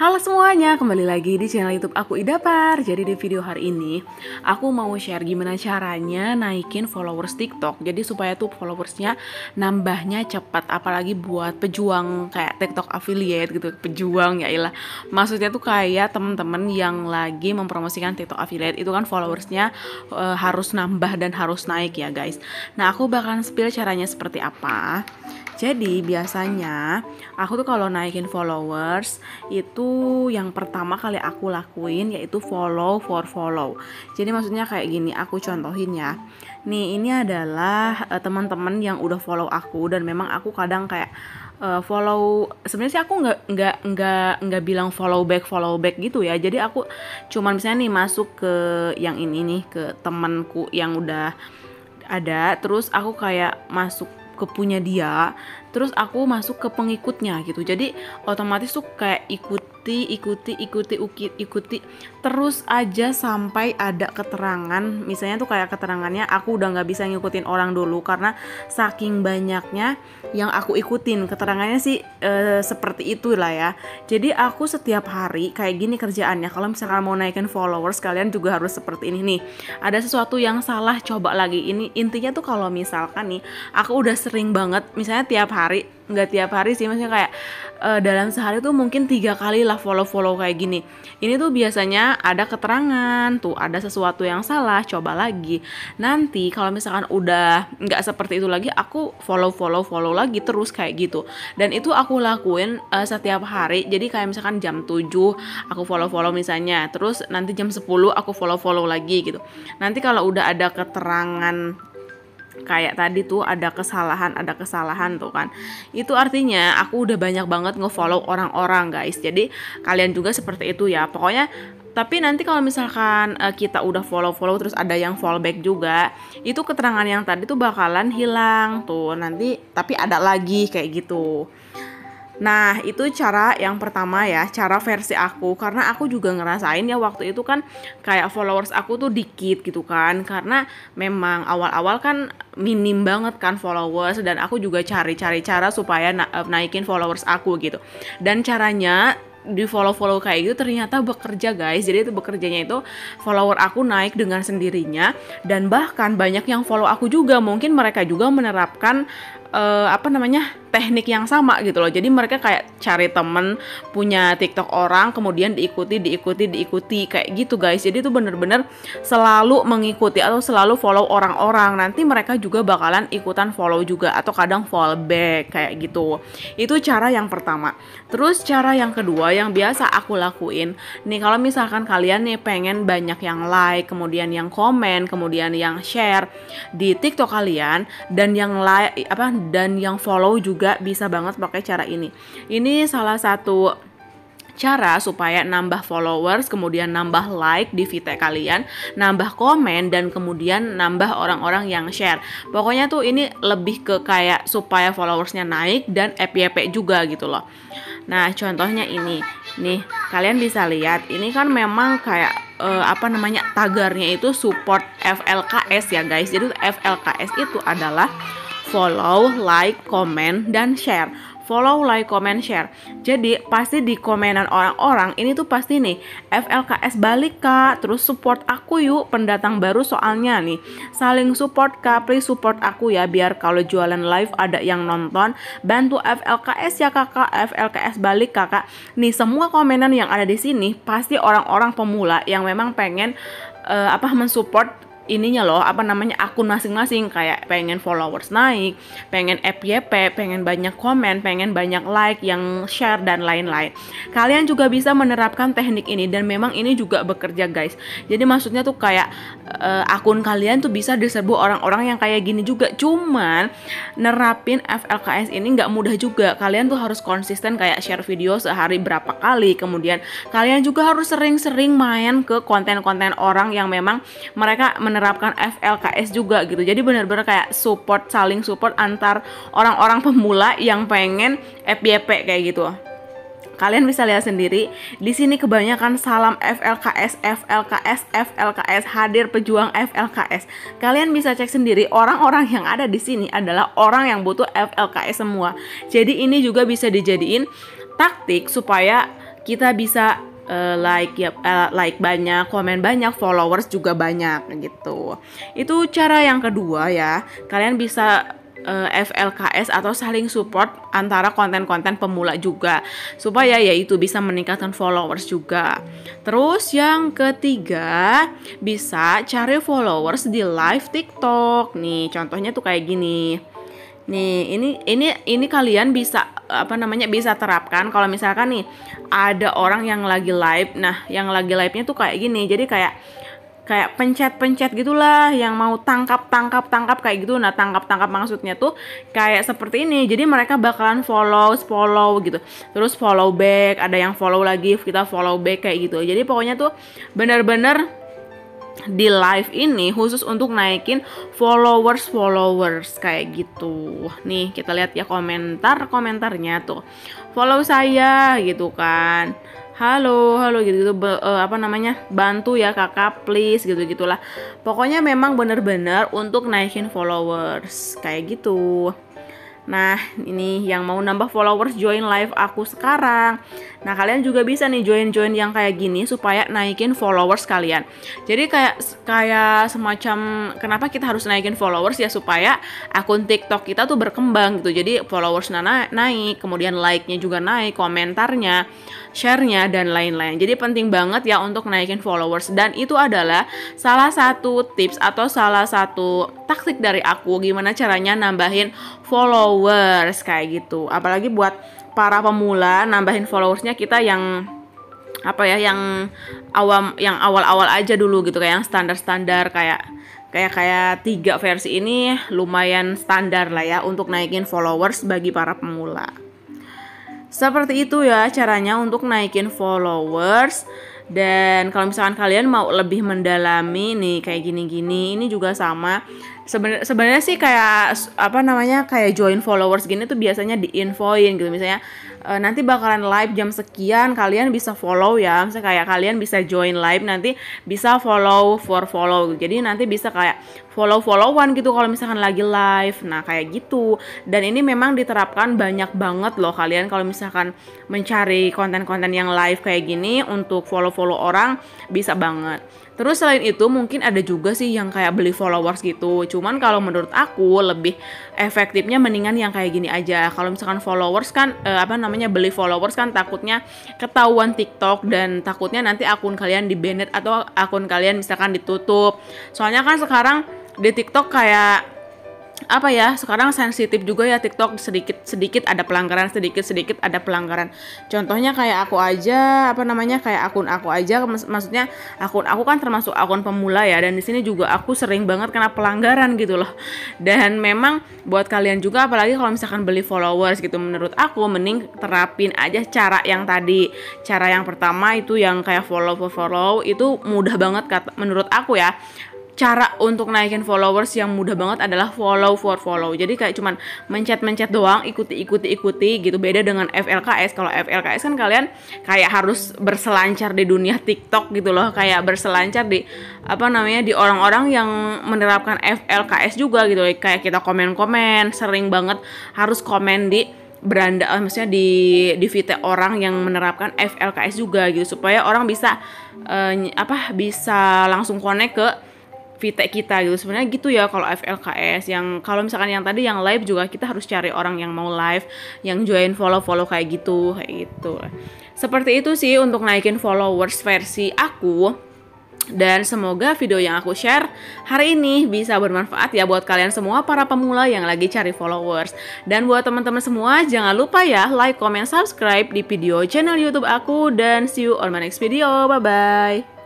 Halo semuanya, kembali lagi di channel YouTube aku, Ida Par. Jadi di video hari ini aku mau share gimana caranya naikin followers TikTok. Jadi supaya tuh followersnya nambahnya cepat, apalagi buat pejuang kayak TikTok affiliate gitu. Pejuang, yailah maksudnya tuh kayak temen-temen yang lagi mempromosikan TikTok affiliate itu kan followersnya harus nambah dan harus naik ya guys. Nah, aku bakalan spill caranya seperti apa. Jadi biasanya aku tuh kalau naikin followers itu yang pertama kali aku lakuin yaitu follow for follow. Jadi maksudnya kayak gini, aku contohin ya. Nih, ini adalah teman-teman yang udah follow aku, dan memang aku kadang kayak follow, sebenarnya sih aku nggak bilang follow back gitu ya. Jadi aku cuman misalnya nih masuk ke yang ini nih, ke temanku yang udah ada, terus aku kayak masuk ke punya dia, terus aku masuk ke pengikutnya gitu. Jadi otomatis tuh kayak ikuti terus aja sampai ada keterangan. Misalnya tuh kayak keterangannya aku udah nggak bisa ngikutin orang dulu karena saking banyaknya yang aku ikutin. Keterangannya sih seperti itulah ya. Jadi aku setiap hari kayak gini kerjaannya. Kalau misalkan mau naikin followers, kalian juga harus seperti ini nih. Ada sesuatu yang salah, coba lagi. Ini intinya tuh kalau misalkan nih aku udah sering banget, misalnya tiap hari, nggak tiap hari sih, maksudnya kayak dalam sehari tuh mungkin 3 kali lah follow kayak gini. Ini tuh biasanya ada keterangan tuh, ada sesuatu yang salah, coba lagi. Nanti kalau misalkan udah nggak seperti itu lagi, aku follow lagi terus kayak gitu. Dan itu aku lakuin setiap hari. Jadi kayak misalkan jam 7 aku follow misalnya, terus nanti jam 10 aku follow lagi gitu. Nanti kalau udah ada keterangan kayak tadi tuh, ada kesalahan tuh kan, itu artinya aku udah banyak banget ngefollow orang-orang guys. Jadi kalian juga seperti itu ya pokoknya. Tapi nanti kalau misalkan kita udah follow terus ada yang follow back juga, itu keterangan yang tadi tuh bakalan hilang tuh nanti, tapi ada lagi kayak gitu. Nah, itu cara yang pertama ya, cara versi aku. Karena aku juga ngerasain ya waktu itu kan kayak followers aku tuh dikit gitu kan. Karena memang awal-awal kan minim banget kan followers, dan aku juga cari-cari cara supaya naikin followers aku gitu. Dan caranya di follow kayak gitu ternyata bekerja guys. Jadi itu bekerjanya itu follower aku naik dengan sendirinya, dan bahkan banyak yang follow aku juga. Mungkin mereka juga menerapkan teknik yang sama gitu loh. Jadi mereka kayak cari temen punya TikTok orang, kemudian diikuti kayak gitu guys. Jadi itu bener-bener selalu mengikuti atau selalu follow orang-orang. Nanti mereka juga bakalan ikutan follow juga, atau kadang follow back kayak gitu. Itu cara yang pertama. Terus cara yang kedua yang biasa aku lakuin nih, kalau misalkan kalian nih pengen banyak yang like, kemudian yang komen, kemudian yang share di TikTok kalian, dan yang like dan yang follow juga, bisa banget pakai cara ini. Ini salah satu cara supaya nambah followers, kemudian nambah like di feed kalian, nambah komen, dan kemudian nambah orang-orang yang share. Pokoknya tuh ini lebih ke kayak supaya followersnya naik dan FYP juga gitu loh. Nah, contohnya ini nih, kalian bisa lihat ini kan memang kayak tagarnya itu support FLKS ya guys. Jadi FLKS itu adalah follow, like, komen, dan share. Follow, like, comment, share. Jadi pasti di komenan orang-orang ini tuh pasti nih FLKS balik kak, terus support aku yuk, pendatang baru soalnya nih, saling support kak, please support aku ya, biar kalau jualan live ada yang nonton, bantu FLKS ya kakak, FLKS balik kakak. Nih semua komenan yang ada di sini pasti orang-orang pemula yang memang pengen mensupport ininya loh, akun masing-masing, kayak pengen followers naik, pengen FYP, pengen banyak komen, pengen banyak like, yang share, dan lain-lain. Kalian juga bisa menerapkan teknik ini, dan memang ini juga bekerja guys. Jadi maksudnya tuh kayak akun kalian tuh bisa diserbu orang-orang yang kayak gini juga. Cuman nerapin FLKS ini nggak mudah juga. Kalian tuh harus konsisten kayak share video sehari berapa kali, kemudian kalian juga harus sering-sering main ke konten-konten orang yang memang mereka menerapkan FLKS juga gitu. Jadi benar-benar kayak support, saling support antar orang-orang pemula yang pengen FYP kayak gitu. Kalian bisa lihat sendiri, di sini kebanyakan salam FLKS, FLKS, FLKS, hadir pejuang FLKS. Kalian bisa cek sendiri, orang-orang yang ada di sini adalah orang yang butuh FLKS semua. Jadi ini juga bisa dijadiin taktik supaya kita bisa like banyak, komen banyak, followers juga banyak gitu. Itu cara yang kedua ya. Kalian bisa FLKS atau saling support antara konten-konten pemula juga supaya yaitu bisa meningkatkan followers juga. Terus yang ketiga, bisa cari followers di live TikTok nih, contohnya tuh kayak gini nih. Ini kalian bisa bisa terapkan kalau misalkan nih ada orang yang lagi live. Nah, yang lagi live-nya tuh kayak gini, jadi kayak pencet-pencet gitulah, yang mau tangkap kayak gitu. Nah, tangkap maksudnya tuh kayak seperti ini. Jadi mereka bakalan follow gitu. Terus follow back, ada yang follow lagi, kita follow back kayak gitu. Jadi pokoknya tuh bener-bener di live ini khusus untuk naikin followers kayak gitu. Nih, kita lihat ya komentarnya tuh. Follow saya gitu kan. Halo gitu bantu ya kakak please gitu-gitulah. Pokoknya memang bener-bener untuk naikin followers kayak gitu. Nah, ini yang mau nambah followers join live aku sekarang. Nah, kalian juga bisa nih join yang kayak gini supaya naikin followers kalian. Jadi kayak semacam kenapa kita harus naikin followers ya, supaya akun TikTok kita tuh berkembang gitu. Jadi followers naik, kemudian like-nya juga naik, komentarnya, share-nya dan lain-lain. Jadi penting banget ya untuk naikin followers, dan itu adalah salah satu tips atau salah satu taktik dari aku gimana caranya nambahin followers kayak gitu. Apalagi buat para pemula, nambahin followersnya kita yang yang awam, yang awal-awal aja dulu gitu, kayak yang standar-standar kayak 3 versi ini lumayan standar lah ya untuk naikin followers bagi para pemula. Seperti itu ya caranya untuk naikin followers. Dan kalau misalkan kalian mau lebih mendalami nih kayak gini-gini, ini juga sama. Sebenarnya sih kayak kayak join followers gini tuh biasanya diinfoin gitu. Misalnya nanti bakalan live jam sekian, kalian bisa follow ya. Misalnya kayak kalian bisa join live, nanti bisa follow for follow. Jadi nanti bisa kayak follow-followan gitu kalau misalkan lagi live. Nah, kayak gitu. Dan ini memang diterapkan banyak banget loh kalian kalau misalkan mencari konten-konten yang live kayak gini untuk follow-follow orang, bisa banget. Terus selain itu mungkin ada juga sih yang kayak beli followers gitu. Cuman kalau menurut aku lebih efektifnya mendingan yang kayak gini aja. Kalau misalkan followers kan beli followers kan takutnya ketahuan TikTok dan takutnya nanti akun kalian di-banned atau akun kalian misalkan ditutup. Soalnya kan sekarang di TikTok kayak sekarang sensitif juga ya TikTok, sedikit ada pelanggaran, sedikit ada pelanggaran. Contohnya kayak aku aja, kayak akun aku aja, maksudnya akun aku kan termasuk akun pemula ya, dan di sini juga aku sering banget kena pelanggaran gitu loh. Dan memang buat kalian juga, apalagi kalau misalkan beli followers gitu, menurut aku mending terapin aja cara yang tadi. Cara yang pertama itu yang kayak follow itu mudah banget menurut aku ya. Cara untuk naikin followers yang mudah banget adalah follow for follow. Jadi kayak cuman mencet-mencet doang, ikuti gitu. Beda dengan FLKS. Kalau FLKS kan kalian kayak harus berselancar di dunia TikTok gitu loh, kayak berselancar di di orang-orang yang menerapkan FLKS juga gitu. Kayak kita komen-komen, sering banget harus komen di beranda, maksudnya di VT orang yang menerapkan FLKS juga gitu, supaya orang bisa bisa langsung connect ke VT kita gitu. Sebenarnya gitu ya kalau FLKS. Yang kalau misalkan yang tadi yang live juga kita harus cari orang yang mau live, yang join follow kayak gitu. Seperti itu sih untuk naikin followers versi aku. Dan semoga video yang aku share hari ini bisa bermanfaat ya buat kalian semua para pemula yang lagi cari followers. Dan buat teman-teman semua, jangan lupa ya like, comment, subscribe di video channel YouTube aku, dan see you on my next video. Bye bye.